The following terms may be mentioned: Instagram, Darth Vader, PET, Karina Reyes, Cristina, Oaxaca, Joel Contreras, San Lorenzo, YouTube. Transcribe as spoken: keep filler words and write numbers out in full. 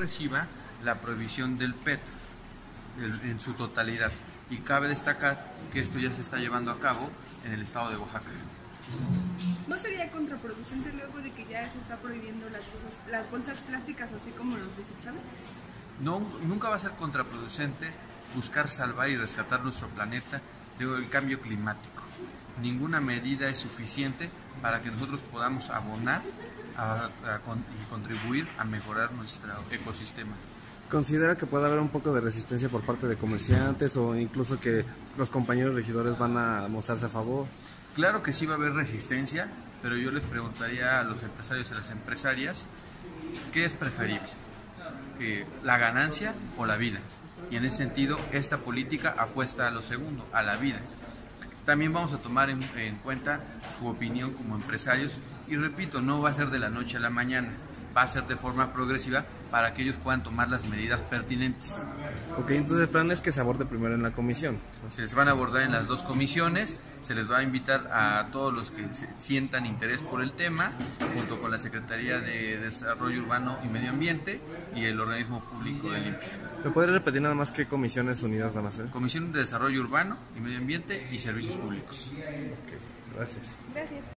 reciba la prohibición del P E T en su totalidad. Y cabe destacar que esto ya se está llevando a cabo en el estado de Oaxaca. ¿No sería contraproducente luego de que ya se está prohibiendo las, cosas, las bolsas plásticas así como los desechables? No, nunca va a ser contraproducente buscar salvar y rescatar nuestro planeta del cambio climático. Ninguna medida es suficiente para que nosotros podamos abonar a, a, a, y contribuir a mejorar nuestro ecosistema. ¿Considera que puede haber un poco de resistencia por parte de comerciantes o incluso que los compañeros regidores van a mostrarse a favor? Claro que sí va a haber resistencia, pero yo les preguntaría a los empresarios y a las empresarias, ¿qué es preferible? Eh, ¿la ganancia o la vida? Y en ese sentido, esta política apuesta a lo segundo, a la vida. También vamos a tomar en, en cuenta su opinión como empresarios y repito, no va a ser de la noche a la mañana, va a ser de forma progresiva para que ellos puedan tomar las medidas pertinentes. Ok, entonces el plan es que se aborde primero en la comisión. Se les van a abordar en las dos comisiones, se les va a invitar a todos los que se sientan interés por el tema, junto con la Secretaría de Desarrollo Urbano y Medio Ambiente y el Organismo Público de Limpia. ¿Me podría repetir nada más qué comisiones unidas van a hacer? Comisión de Desarrollo Urbano y Medio Ambiente y Servicios Públicos. Okay, gracias. Gracias.